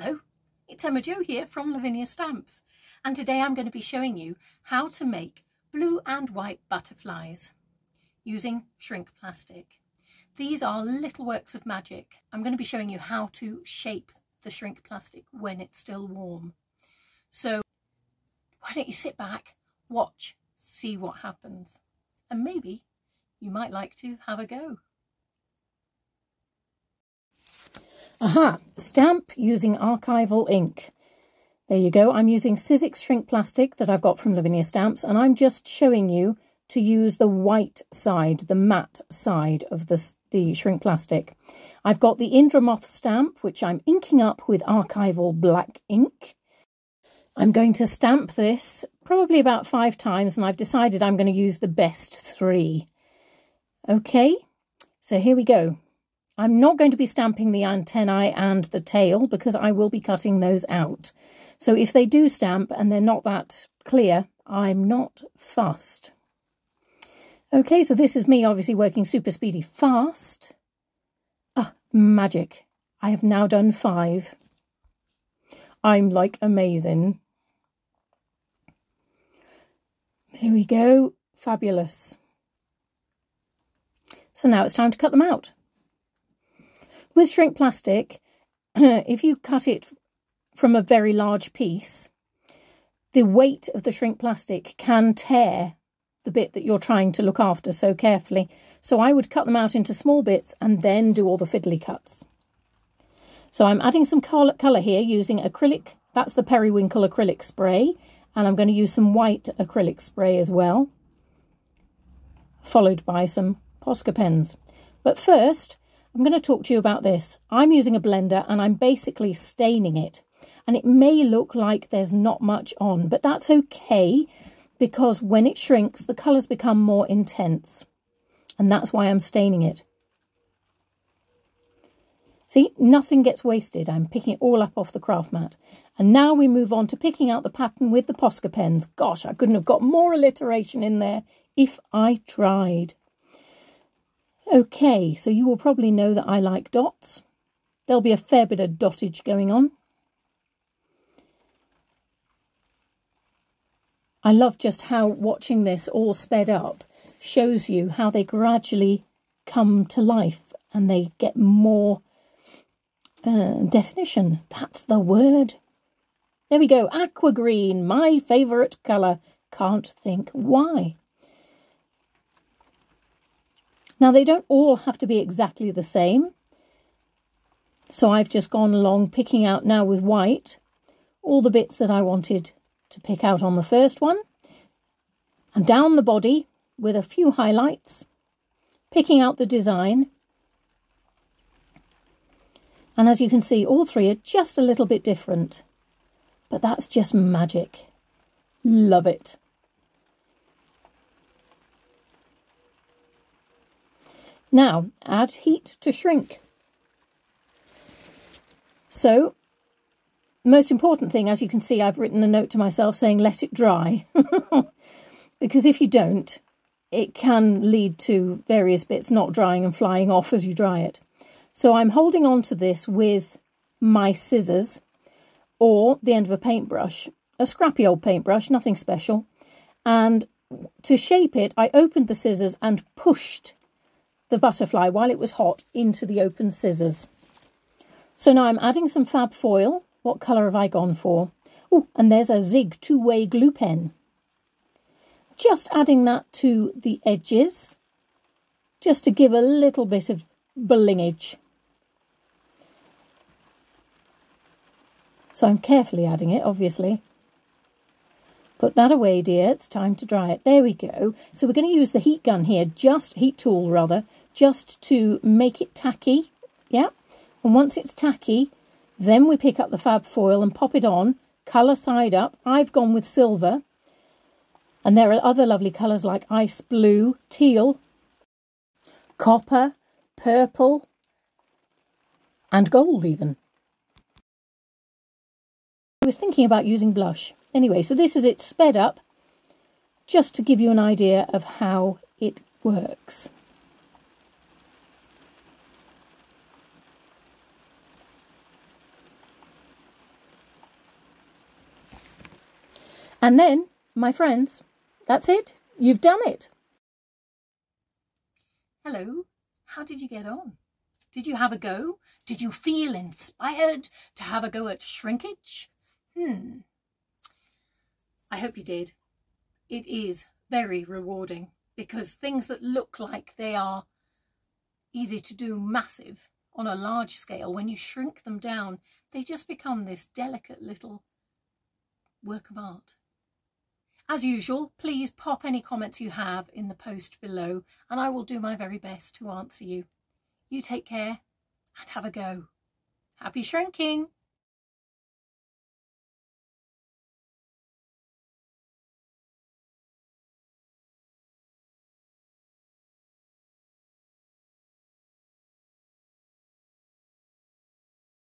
Hello, it's Emma Jo here from Lavinia Stamps, and today I'm going to be showing you how to make blue and white butterflies using shrink plastic. These are little works of magic. I'm going to be showing you how to shape the shrink plastic when it's still warm. So why don't you sit back, watch, see what happens, and maybe you might like to have a go. Aha! Stamp using archival ink. There you go. I'm using Sizzix shrink plastic that I've got from Lavinia Stamps, and I'm just showing you to use the white side, the matte side of the shrink plastic. I've got the Indra Moth stamp, which I'm inking up with archival black ink. I'm going to stamp this probably about 5 times, and I've decided I'm going to use the best 3. Okay, so here we go. I'm not going to be stamping the antennae and the tail because I will be cutting those out. So if they do stamp and they're not that clear, I'm not fussed. Okay, so this is me obviously working super speedy fast. Ah, magic. I have now done 5. I'm like amazing. There we go. Fabulous. So now it's time to cut them out. With shrink plastic, if you cut it from a very large piece, the weight of the shrink plastic can tear the bit that you're trying to look after so carefully. So I would cut them out into small bits and then do all the fiddly cuts. So I'm adding some colour here using acrylic. That's the periwinkle acrylic spray. And I'm going to use some white acrylic spray as well, followed by some Posca pens. But first, I'm going to talk to you about this. I'm using a blender and I'm basically staining it. And it may look like there's not much on, but that's okay because when it shrinks, the colours become more intense. And that's why I'm staining it. See, nothing gets wasted. I'm picking it all up off the craft mat. And now we move on to picking out the pattern with the Posca pens. Gosh, I couldn't have got more alliteration in there if I tried. Okay, so you will probably know that I like dots. There'll be a fair bit of dottage going on. I love just how watching this all sped up shows you how they gradually come to life and they get more definition. That's the word. There we go. Aqua green, my favourite colour. Can't think why. Now, they don't all have to be exactly the same. So I've just gone along picking out now with white all the bits that I wanted to pick out on the first one. And down the body with a few highlights, picking out the design. And as you can see, all 3 are just a little bit different. But that's just magic. Love it. Now, add heat to shrink. So, the most important thing, as you can see, I've written a note to myself saying, let it dry. Because if you don't, it can lead to various bits not drying and flying off as you dry it. So I'm holding on to this with my scissors or the end of a paintbrush, a scrappy old paintbrush, nothing special. And to shape it, I opened the scissors and pushed the butterfly while it was hot into the open scissors. So now I'm adding some fab foil. What colour have I gone for? Oh, and there's a Zig 2-way glue pen. Just adding that to the edges, just to give a little bit of blingage. So I'm carefully adding it, obviously. Put that away, dear. It's time to dry it. There we go. So we're going to use the heat gun here, heat tool rather, just to make it tacky. Yeah. And once it's tacky, then we pick up the fab foil and pop it on, colour side up. I've gone with silver. And there are other lovely colours like ice blue, teal, copper, purple, and gold even. I was thinking about using blush. Anyway, so this is it sped up, just to give you an idea of how it works. And then, my friends, that's it. You've done it. Hello. How did you get on? Did you have a go? Did you feel inspired to have a go at shrinkage? I hope you did. It is very rewarding because things that look like they are easy to do, massive, on a large scale, when you shrink them down, they just become this delicate little work of art. As usual, please pop any comments you have in the post below and I will do my very best to answer you. You take care and have a go. Happy shrinking!